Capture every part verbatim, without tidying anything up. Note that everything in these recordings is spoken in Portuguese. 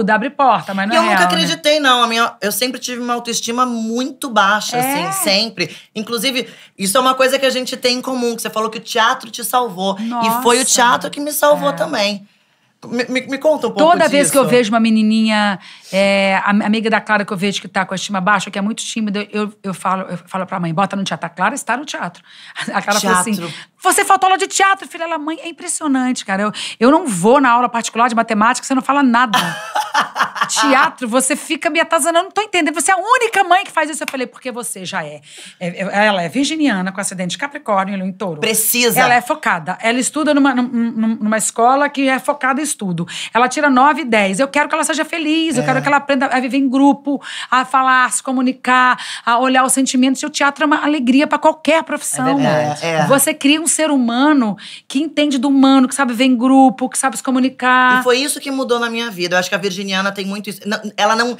ajuda, abre porta, mas não e é E eu real, nunca acreditei, né? não. A minha, eu sempre tive uma autoestima muito baixa, é. assim, sempre. Inclusive, isso é uma coisa que a gente tem em comum, que você falou que o teatro te salvou. Nossa. E foi o teatro que me salvou é. também. Me, me, me conta um pouco Toda disso. vez que eu vejo uma menininha, é, amiga da Clara, que eu vejo que tá com a estima baixa, que é muito tímida, eu, eu, falo, eu falo pra mãe, bota no teatro. A Clara está no teatro. A Clara falou assim, você faltou aula de teatro, filha. Ela, mãe, é impressionante, cara. Eu, eu não vou na aula particular de matemática, você não fala nada. Teatro, você fica me atazanando, não tô entendendo. Você é a única mãe que faz isso. Eu falei, porque você já é. Ela é virginiana, com acidente de Capricórnio, ela é em touro. Precisa. Ela é focada. Ela estuda numa, numa escola que é focada em estudo. Ela tira nove e dez. Eu quero que ela seja feliz, é. eu quero que ela aprenda a viver em grupo, a falar, a se comunicar, a olhar os sentimentos. E o teatro é uma alegria pra qualquer profissão. É é, é. Você cria um ser humano que entende do humano, que sabe viver em grupo, que sabe se comunicar. E foi isso que mudou na minha vida. Eu acho que a virginiana tem muito isso. Ela não…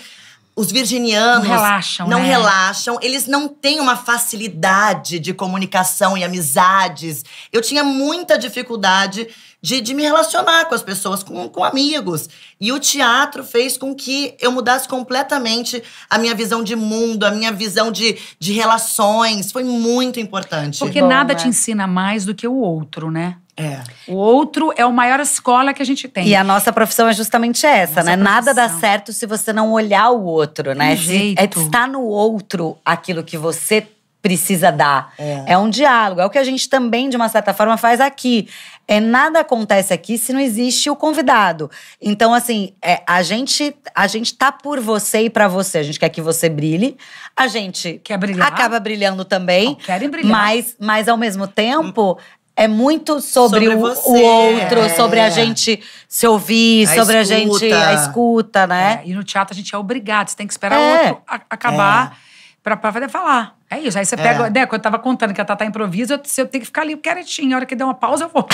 Os virginianos não relaxam, não né? relaxam. Eles não têm uma facilidade de comunicação e amizades. Eu tinha muita dificuldade de, de me relacionar com as pessoas, com, com amigos. E o teatro fez com que eu mudasse completamente a minha visão de mundo, a minha visão de, de relações. Foi muito importante. Porque Bom, nada né? te ensina mais do que o outro, né? É. O outro é a maior escola que a gente tem. E a nossa profissão é justamente essa, nossa né? Profissão. Nada dá certo se você não olhar o outro, né? De jeito. É estar no outro aquilo que você precisa dar. É. É um diálogo. É o que a gente também, de uma certa forma, faz aqui. É, nada acontece aqui se não existe o convidado. Então, assim, é, a, gente, a gente tá por você e pra você. A gente quer que você brilhe. A gente quer brilhar. Acaba brilhando também. Não querem brilhar. Mas, mas ao mesmo tempo… É muito sobre, sobre o, o outro, é. sobre a gente se ouvir, a sobre escuta. a gente… A escuta, né? É. E no teatro a gente é obrigado, você tem que esperar é. o outro a, acabar é. pra, pra poder falar. É isso, aí você pega… É. Né, quando eu tava contando que a Tatá improvisa, eu, eu tenho que ficar ali quietinha. A hora que der uma pausa, eu vou.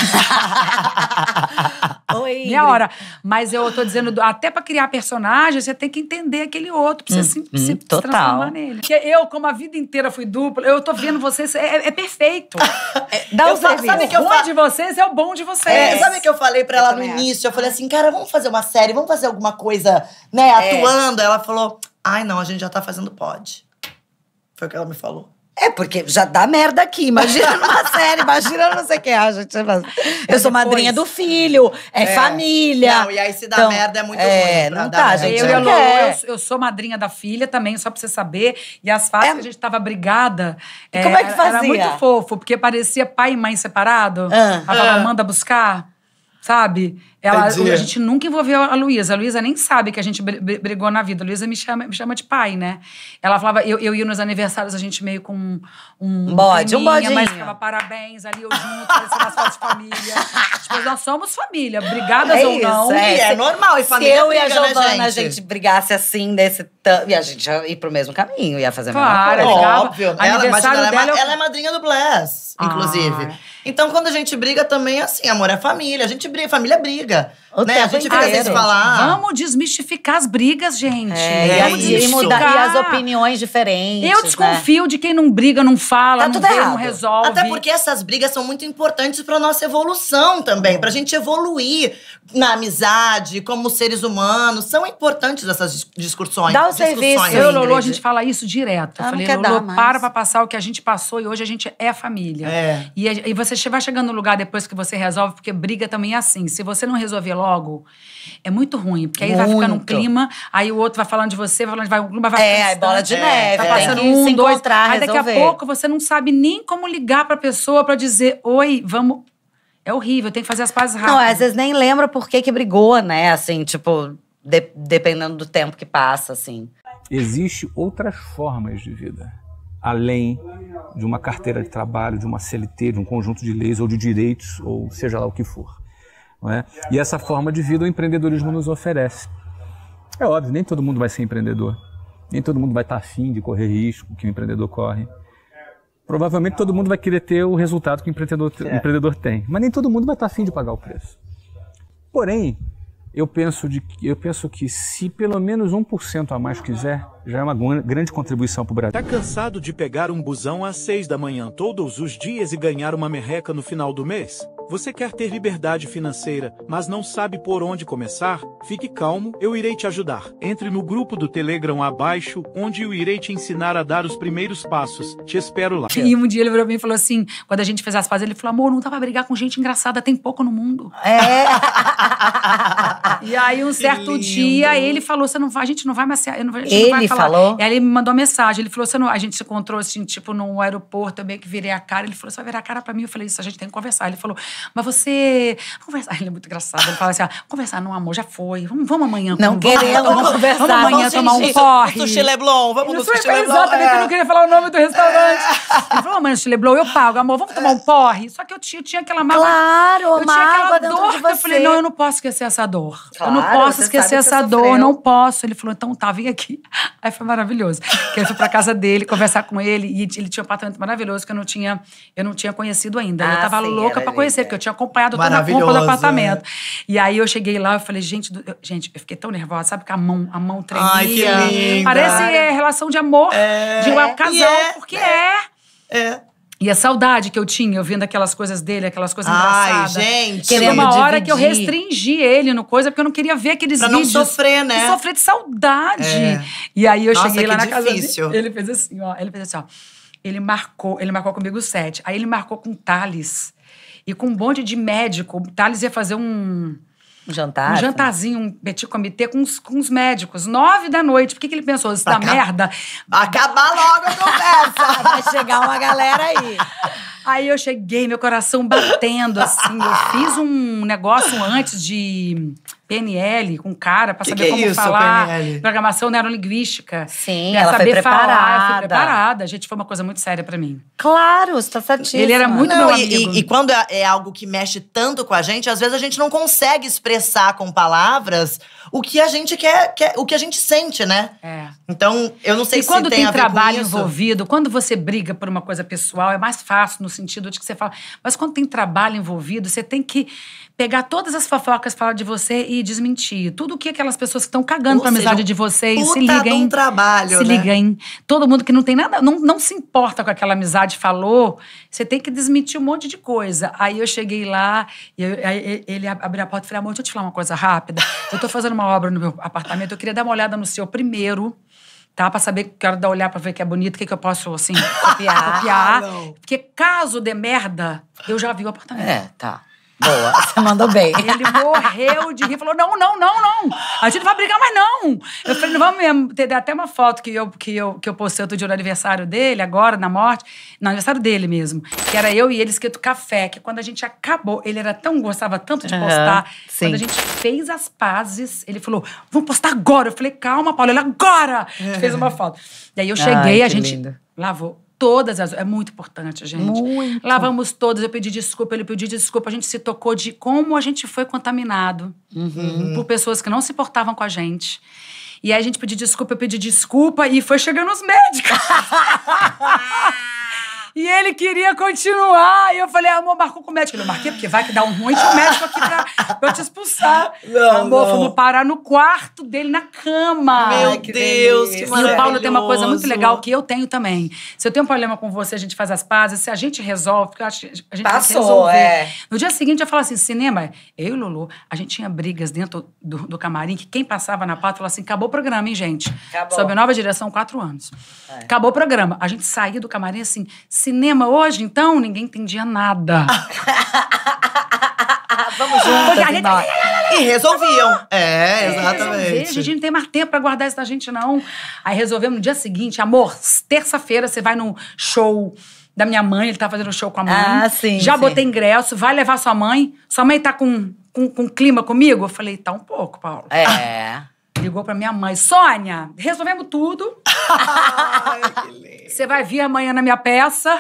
Oi, Minha hora. Mas eu tô dizendo, até pra criar personagem, você tem que entender aquele outro, pra você hum, se, hum, se transformar nele. Porque eu, como a vida inteira fui dupla, eu tô vendo vocês, é, é perfeito. Dá eu, um sabe serviço. Que eu o bom de vocês é o bom de vocês. É, sabe o que eu falei pra ela no início? Eu falei assim, cara, vamos fazer uma série, vamos fazer alguma coisa, né, é. atuando. Ela falou, ai não, a gente já tá fazendo pod. Foi o que ela me falou. É, porque já dá merda aqui. Imagina numa série, imagina não sei o que. Ah, gente, eu sou depois, madrinha do filho, é, é família. Não, e aí se dá então, merda é muito é, ruim. Não tá, gente. Eu, eu, eu, eu sou madrinha da filha também, só pra você saber. E as fases é. que a gente tava brigada… E é, como é que fazia? Era muito fofo, porque parecia pai e mãe separado. Ah, ela ah. manda buscar, sabe? Ela, a gente nunca envolveu a Luísa. A Luísa nem sabe que a gente brigou na vida. A Luísa me chama, me chama de pai, né? Ela falava… Eu, eu ia nos aniversários, a gente meio com um… Um bode, um bodinho. Mas ficava parabéns ali, eu junto, parecendo as fotos de família. Tipo, nós somos família, brigadas é ou isso, não. É, é normal, e família. Se eu briga, e a Jordana, né, a gente brigasse assim, desse… E a gente ia ir pro mesmo caminho, ia fazer a claro, mesma coisa. Óbvio. Ela, imagina, ela, dela, é, eu... ela é madrinha do Blass, ah. inclusive. Então, quando a gente briga também, é assim, amor, é família. A gente briga, família briga. Né? A gente fica sem falar. Vamos desmistificar as brigas, gente. É, Vamos e desmistificar. E as opiniões diferentes. Eu desconfio né? de quem não briga, não fala, tá não, tudo vê, não resolve. Até porque essas brigas são muito importantes pra nossa evolução também. Pra gente evoluir na amizade, como seres humanos. São importantes essas discussões. Dá o serviço. Eu e Lolô, a gente fala isso direto. Eu ah, falei, Lolô, para pra passar o que a gente passou e hoje a gente é família. É. E, e você vai chegando no lugar depois que você resolve, porque briga também é assim. Se você não resolver logo, é muito ruim. Porque aí muito. vai ficando um clima, aí o outro vai falando de você, vai falando de vai, vai, vai É, aí bola de neve. Tá passando é. um, se dois. Aí daqui resolver. a pouco você não sabe nem como ligar pra pessoa pra dizer, oi, vamos… É horrível, tem que fazer as pazes rápido. Não, às vezes nem lembra por que que brigou, né? Assim, tipo, de, dependendo do tempo que passa, assim. Existem outras formas de vida. Além de uma carteira de trabalho, de uma C L T, de um conjunto de leis ou de direitos, ou seja lá o que for. Não é? E essa forma de vida o empreendedorismo nos oferece. É óbvio, nem todo mundo vai ser empreendedor. Nem todo mundo vai estar afim de correr risco que o empreendedor corre. Provavelmente todo mundo vai querer ter o resultado que o empreendedor, o empreendedor tem. Mas nem todo mundo vai estar afim de pagar o preço. Porém, eu penso, de, eu penso que se pelo menos um por cento a mais quiser, já é uma grande contribuição para o Brasil. Tá cansado de pegar um busão às seis da manhã todos os dias e ganhar uma merreca no final do mês? Você quer ter liberdade financeira, mas não sabe por onde começar? Fique calmo, eu irei te ajudar. Entre no grupo do Telegram abaixo, onde eu irei te ensinar a dar os primeiros passos. Te espero lá. E um dia ele virou pra mim e falou assim, quando a gente fez as pazes, ele falou, amor, não dá pra brigar com gente engraçada, tem pouco no mundo. É. E aí um certo dia ele falou, você não vai, a gente não vai mais, a gente não ele vai falar. Falou? E aí ele me mandou uma mensagem, ele falou, você não, a gente se encontrou assim, tipo, num aeroporto, eu meio que virei a cara, ele falou, você vai virar a cara pra mim? Eu falei, isso, a gente tem que conversar. Ele falou, mas você... Conversar. Ele é muito engraçado. Ele fala assim, ah, conversar não, amor, já foi. Vamos, vamos amanhã. Não queremos vamos, vamos conversar. Vamos amanhã vamos tomar um corre. No Chile Blon, vamos no Chile Blon. Exatamente, é. Eu não queria falar o nome do restaurante. É. Ele falou, amanhã no Chile Blon, eu pago, amor, vamos tomar um porre. Só que eu tinha, eu tinha aquela mágoa. Claro, eu tinha aquela dor. Que eu falei, não, eu não posso esquecer essa dor. Claro, eu não posso esquecer essa dor, eu não posso. Ele falou, então tá, vem aqui. Aí foi maravilhoso. Porque eu fui pra casa dele, conversar com ele, e ele tinha um apartamento maravilhoso que eu não tinha, eu não tinha conhecido ainda. Ah, eu tava sim, louca pra conhecer, porque eu tinha acompanhado toda a compra do apartamento. E aí eu cheguei lá, eu falei, gente, eu, gente, eu fiquei tão nervosa, sabe que a mão, a mão tremia. Ai, que lindo. Parece é, relação de amor, é, de um casal, yeah, porque é. É. é. E a saudade que eu tinha, eu vendo aquelas coisas dele, aquelas coisas engraçadas. Ai, gente. Teve uma hora dividir. que eu restringi ele no coisa, porque eu não queria ver aqueles pra vídeos. Pra não sofrer, né? Eu sofrer de saudade. É. E aí eu Nossa, cheguei lá na difícil. casa dele, ele fez assim, ó, ele fez assim, ó. Ele marcou, ele marcou comigo sete. Aí ele marcou com Thales. E com um bonde de médico. O Thales ia fazer um... Um jantar? Um jantarzinho, um petit comité com os, com os médicos. Nove da noite. Por que, que ele pensou? Isso dá merda. Vai acabar logo a conversa. Vai chegar uma galera aí. Aí eu cheguei, meu coração batendo, assim. Eu fiz um negócio antes de P N L com um cara pra que saber que como é isso, falar. P N L? Programação neurolinguística. Sim, ela saber foi preparada. Falar, foi preparada. Gente, foi uma coisa muito séria pra mim. Claro, você tá certíssima. Ele era muito não, meu e, amigo. E, e quando é, é algo que mexe tanto com a gente, às vezes a gente não consegue expressar com palavras o que a gente quer, quer o que a gente sente, né? É. Então, eu não sei e se tem a ver com isso. E quando tem trabalho envolvido, quando você briga por uma coisa pessoal, é mais fácil no sentido de que você fala. Mas quando tem trabalho envolvido, você tem que pegar todas as fofocas, falar de você e desmentir. Tudo o que aquelas pessoas que estão cagando Ou pra seja, amizade de vocês, puta se liguem. De um trabalho, se né? liguem. Todo mundo que não tem nada, não, não se importa com aquela amizade, falou, você tem que desmentir um monte de coisa. Aí eu cheguei lá, e eu, aí ele abriu a porta e falei, amor, deixa eu te falar uma coisa rápida. Eu tô fazendo uma obra no meu apartamento, eu queria dar uma olhada no seu primeiro, tá? Pra saber, quero dar uma olhada pra ver que é bonito, o que, que eu posso, assim, copiar. copiar. Ah, porque caso dê merda, eu já vi o apartamento. É, tá. Boa, você mandou bem. Ele morreu de rir, falou, não, não, não, não. A gente não vai brigar mais, não. Eu falei, não vamos mesmo. Tem até uma foto que eu, que eu, que eu postei outro dia no aniversário dele, agora, na morte. No aniversário dele mesmo. Que era eu e ele escrito café, que quando a gente acabou, ele era tão, gostava tanto de postar. Uhum, sim. Quando a gente fez as pazes, ele falou, vamos postar agora. Eu falei, calma, Paulo, ele agora. A gente fez uma foto. Daí eu cheguei, Ai, a gente lindo. lavou. Todas as... É muito importante, gente. Muito. Lavamos todas, eu pedi desculpa, ele pediu desculpa. A gente se tocou de como a gente foi contaminado uhum. por pessoas que não se portavam com a gente. E aí a gente pediu desculpa, eu pedi desculpa e foi chegando os médicos. E ele queria continuar. E eu falei, amor, marcou com o médico. Ele, eu marquei porque vai que dá um ruim, tinha um médico aqui pra, pra eu te expulsar. Não, amor, não. fomos parar no quarto dele, na cama. Meu Ai, que Deus, delícia. que maravilhoso. E o Paulo tem uma coisa muito legal que eu tenho também. Se eu tenho um problema com você, a gente faz as pazes. Se a gente resolve, porque eu acho que a gente Passou, tem que resolver. É. No dia seguinte, eu falo assim, cinema, eu e o Lolô, a gente tinha brigas dentro do, do camarim, que quem passava na pata falava assim, acabou o programa, hein, gente? Acabou. Sob nova direção, quatro anos. É. Acabou o programa. A gente saía do camarim assim... Cinema hoje, então, ninguém entendia nada. Vamos juntas, gente... E resolviam. É, exatamente. É, a gente não tem mais tempo pra guardar isso da gente, não. Aí resolvemos no dia seguinte. Amor, terça-feira você vai no show da minha mãe. Ele tá fazendo show com a mãe. Ah, sim, Já sim. botei ingresso, vai levar sua mãe. Sua mãe tá com, com, com clima comigo? Eu falei, tá um pouco, Paulo. É... Ligou pra minha mãe. Sônia, resolvemos tudo. Ai, que lindo. Você vai vir amanhã na minha peça.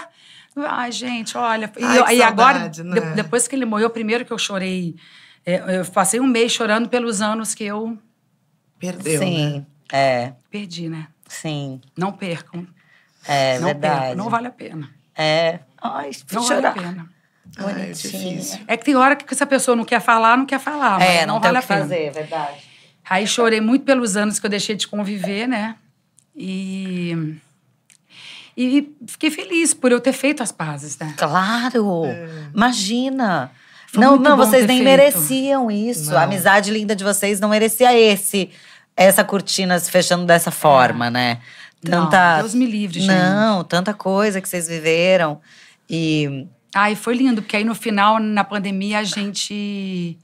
Ai, gente, olha. E, Ai, eu, que e saudade, agora, né? de, depois que ele morreu, primeiro que eu chorei. É, eu passei um mês chorando pelos anos que eu... Perdeu, Sim, né? é. Perdi, né? Sim. Não percam. É, não verdade. Percam, não vale a pena. É. Ai, não vale a pena. Ai, é difícil. É que tem hora que essa pessoa não quer falar, não quer falar. Mas é, não, não tem vale o que a pena. fazer, verdade. Aí chorei muito pelos anos que eu deixei de conviver, né? E, e fiquei feliz por eu ter feito as pazes, né? Claro! É. Imagina! Foi não, não vocês nem feito. mereciam isso. Não. A amizade linda de vocês não merecia esse, essa cortina se fechando dessa forma, é. né? Tanta, não, Deus me livre, gente. Não, tanta coisa que vocês viveram. E... Ai, foi lindo, porque aí no final, na pandemia, a gente...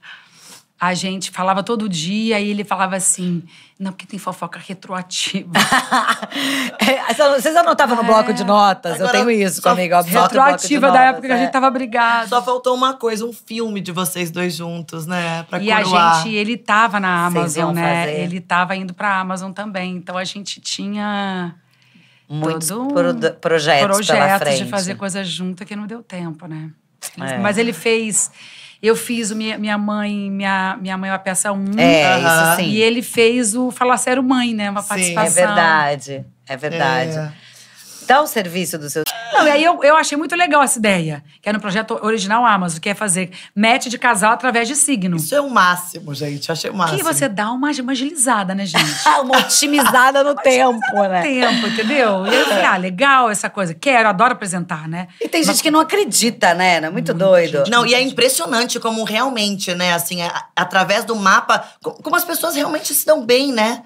A gente falava todo dia e ele falava assim... Não, porque tem fofoca retroativa. Vocês anotavam no bloco de notas? Agora, eu tenho isso comigo. Retroativa da época que a gente tava brigado. Só faltou uma coisa, um filme de vocês dois juntos, né? Pra coroar. E a gente... Ele tava na Amazon, né? Fazer. Ele tava indo pra Amazon também. Então a gente tinha... Muitos todo um pro projetos, projetos pela frente. De fazer coisa junta que não deu tempo, né? É. Mas ele fez... Eu fiz o minha, minha mãe, minha, minha mãe é uma peça única. É, isso sim. E ele fez o Falar Sério Mãe, né? Uma participação. Sim, é verdade. É verdade. É. Dá o serviço do seu... Não, e aí eu, eu achei muito legal essa ideia. Que é no projeto original Amazon, que é fazer match de casal através de signo. Isso é o máximo, gente. Eu achei o máximo. Que você dá uma, uma agilizada, né, gente? uma otimizada no uma tempo, otimizada né? no tempo, entendeu? E eu falei, ah, legal essa coisa. Quero, adoro apresentar, né? E tem Mas... gente que não acredita, né? Não é muito, muito doido. Gente, não, e é impressionante como realmente, né, assim, a, através do mapa, como as pessoas realmente se dão bem, né?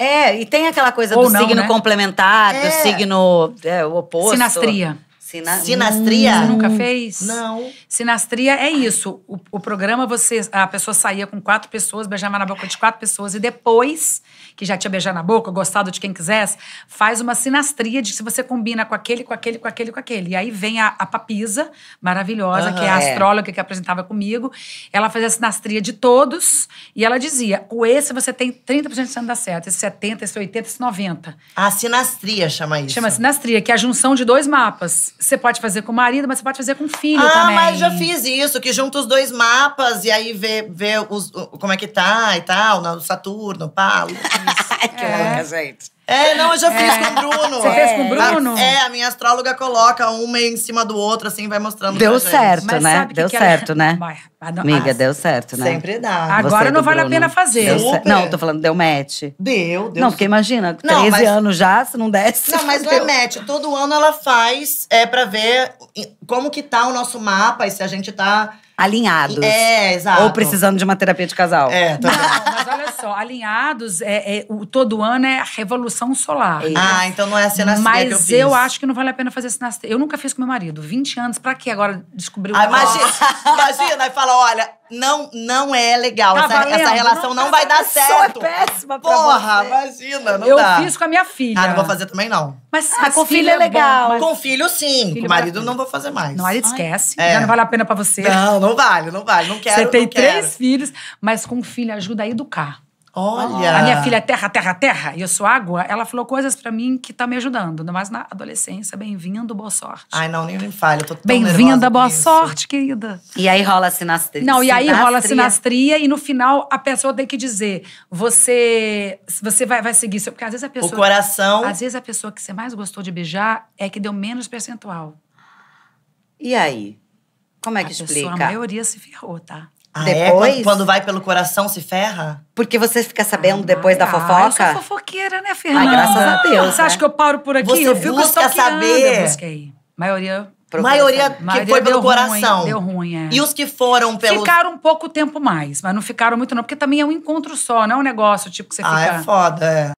É, e tem aquela coisa Ou do não, signo né? complementar, é. do signo é, o oposto. Sinastria. Sina... Sinastria? Hum, você nunca fez? Não. Sinastria é isso. O, o programa, você, a pessoa saía com quatro pessoas, beijava na boca de quatro pessoas e depois, que já tinha beijado na boca, gostado de quem quisesse, faz uma sinastria de se você combina com aquele, com aquele, com aquele, com aquele. E aí vem a, a Papisa, maravilhosa, uhum, que é a astróloga é. que apresentava comigo. Ela fazia a sinastria de todos e ela dizia, com esse você tem trinta por cento de chance de dar certo, esse setenta por cento, esse oitenta por cento, esse noventa por cento. A sinastria chama isso. Chama sinastria, que é a junção de dois mapas. Você pode fazer com o marido, mas você pode fazer com o filho ah, também. Ah, mas já fiz isso, que junta os dois mapas e aí vê, vê os, como é que tá e tal, no Saturno, Paulo. que é. louca, gente. É, não, eu já fiz é. com o Bruno. Você é. fez com o Bruno? A, é, a minha astróloga coloca uma em cima do outro, assim, vai mostrando. Deu certo, mas né? Sabe deu que certo, que ela... né? Amiga, deu certo, né? Sempre dá. Agora você não vale Bruno. a pena fazer. Não, tô falando, deu match. Deu, deu. Não, porque imagina, não, treze mas... anos já, se não desse. Não, mas não é match. Todo ano ela faz é, pra ver como que tá o nosso mapa e se a gente tá… Alinhados. É, exato. Ou precisando de uma terapia de casal. É, tô... Não, mas olha só, alinhados, é, é, o, todo ano é a revolução solar. É. Ah, então não é a sinastria que eu fiz. Mas eu acho que não vale a pena fazer sinastria. Eu nunca fiz com meu marido. vinte anos, pra quê agora descobrir o ah, imagina, imagina, e fala, olha, não, não é legal. Tá essa, essa relação não, não vai dar certo. É péssima pra Porra, você. imagina, não eu dá. Eu fiz com a minha filha. Ah, não vou fazer também, não. Mas ah, com filho é legal. Mas... Com filho, sim. Filho com marido, não vou fazer mais. Não, ele esquece. É. Já não vale a pena pra você. Não, não. Não vale, não vale, não quero. Você tem três filhos, mas com um filho ajuda a educar. Olha! A minha filha é terra, terra, terra, e eu sou água. Ela falou coisas pra mim que tá me ajudando. Ainda mais na adolescência. Bem-vindo, boa sorte. Ai, não, nem me falha. Eu tô tão nervosa. Bem-vinda, boa sorte, querida. E aí rola a sinastria. Não, e aí rola a sinastria. E no final, a pessoa tem que dizer, você, você vai, vai seguir isso. Porque às vezes a pessoa... O coração... Às vezes a pessoa que você mais gostou de beijar é que deu menos percentual. E aí? Como é que a explica? Pessoa, a maioria se ferrou, tá? Ah, depois? É? Quando, quando vai pelo coração, se ferra? Porque você fica sabendo ah, depois ah, da fofoca? Eu sou fofoqueira, né, Fernanda? Ah, graças a Deus. Você né? acha que eu paro por aqui? Você eu fico busca saber. Eu busquei. Maioria... Maioria que maioria foi pelo coração. Ruim, deu ruim, é. E os que foram pelo... Ficaram um pouco tempo mais, mas não ficaram muito não. Porque também é um encontro só, não é um negócio tipo que você ah, fica... Ah, é foda, é.